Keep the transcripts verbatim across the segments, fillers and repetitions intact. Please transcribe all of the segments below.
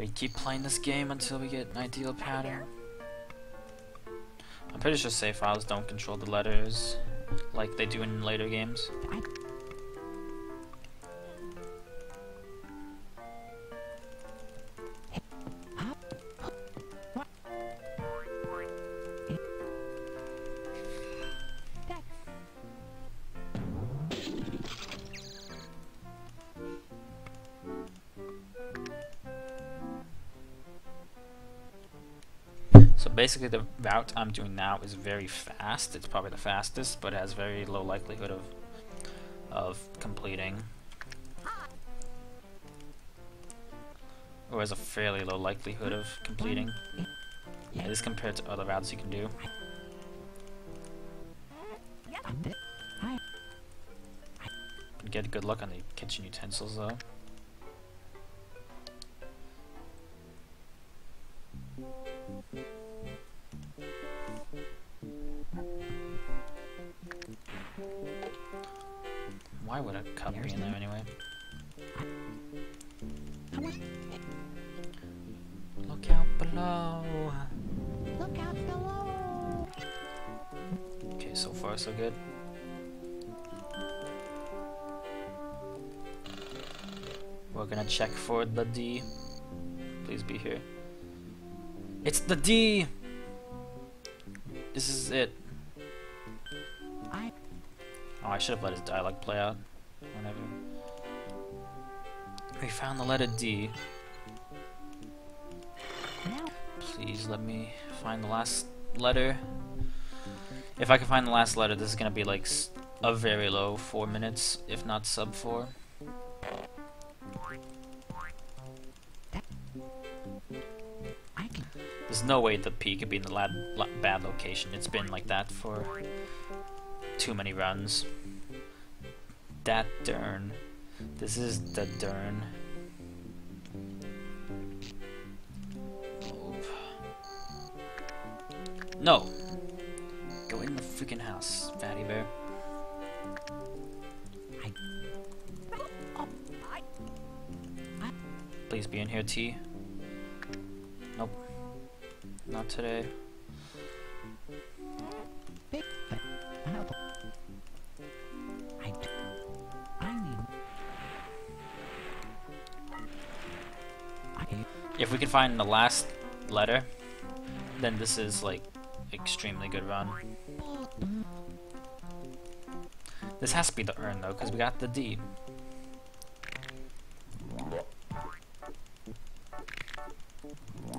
We keep playing this game until we get an ideal pattern. I'm pretty sure save files don't control the letters like they do in later games. Basically, the route I'm doing now is very fast. It's probably the fastest, but it has very low likelihood of of completing, or has a fairly low likelihood of completing, at least compared to other routes you can do. Get good luck on the kitchen utensils, though. Why would a cup be in there anyway? Look out below! Look out below! Okay, so far so good. We're gonna check for the D. Please be here. It's the D! This is it. Oh, I should have let his dialogue play out. Whenever. We found the letter D. Please let me find the last letter. If I can find the last letter, this is gonna be like a very low four minutes, if not sub four. There's no way the P could be in the lab, lab, bad location. It's been like that for too many runs. That darn. This is the darn. Oh. No! Go in the freaking house, Fatty Bear. Please be in here, T. Nope. Not today. If we can find the last letter, then this is like extremely good run. This has to be the urn though, because we got the D.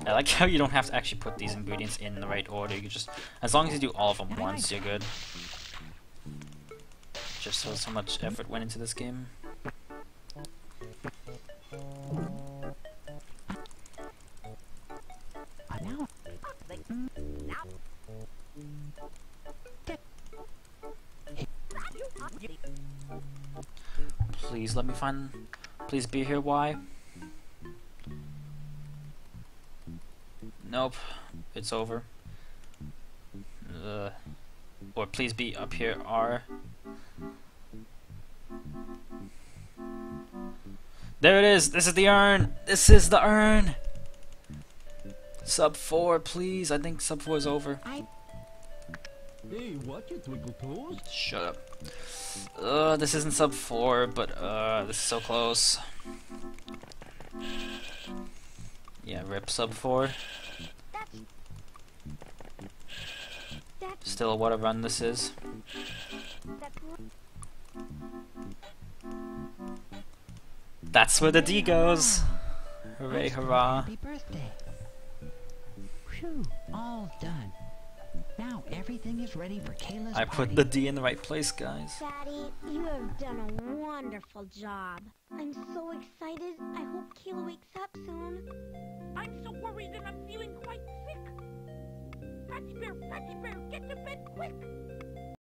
I like how you don't have to actually put these ingredients in the right order. You just, as long as you do all of them once, you're good. Just so, so much effort went into this game. Please let me find. Please be here. Why? Nope, it's over. Ugh. Or please be up here, R. There it is! This is the urn! This is the urn! Sub four, please. I think sub four is over. Hey, what you twinkle toes? Shut up. Uh, this isn't sub four, but uh, this is so close. Yeah, rip sub four. Still, what a run this is. That's where the D goes. Hooray, hurrah! Happy birthday! Whew, all done. Now everything is ready for Kayla's I put party. The D in the right place, guys. Daddy, you have done a wonderful job. I'm so excited. I hope Kayla wakes up soon. I'm so worried and I'm feeling quite sick. Fatty Bear, Fatty Bear, get to bed quick!